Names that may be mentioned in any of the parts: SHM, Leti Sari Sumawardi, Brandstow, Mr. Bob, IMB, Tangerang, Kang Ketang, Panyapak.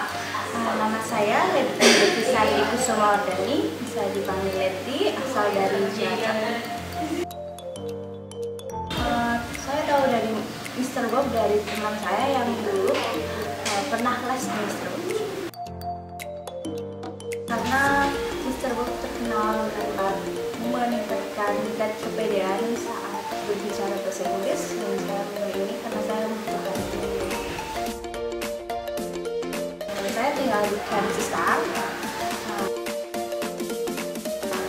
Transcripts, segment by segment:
Nama saya Leti Sari Sumawardi, saya dipanggil Leti, asal dari Jakarta. Saya tahu dari Mr. Bob dari teman saya yang dulu pernah les Mr. Bob. Karena Mr. Bob terkenal dapat meningkatkan tingkat kepedean saat berbicara bahasa Inggris, dan saya memilih ini karena saya membutuhkan ini. Saya tinggal di Kansas.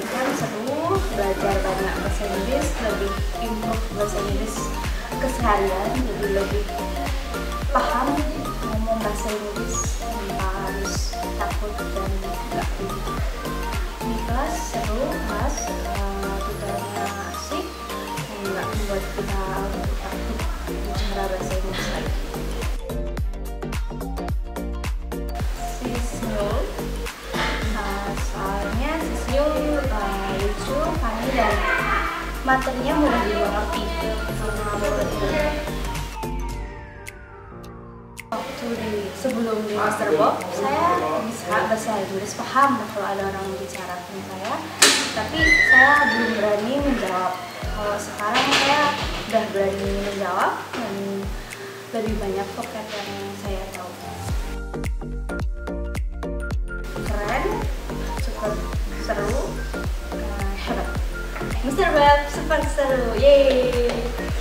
Kan seru, belajar banyak bahasa Inggris, lebih improve bahasa Inggris keseharian, jadi lebih paham ngomong bahasa Inggris tanpa harus takut dan nggak bingung. Ini kelas seru, kelas tutornya asik, nggak membuat kita takut bicara bahasa Inggris lagi. Dan materinya mudah dimengerti waktu sebelum di Mr. Bob saya bisa bahasa Inggris, paham kalau ada orang bicara dengan saya, tapi saya belum berani menjawab. Kalau sekarang saya sudah berani menjawab dan lebih banyak pocket yang saya tahu. Keren, cukup seru, hebat. Mr. Bob, super seru, yeay!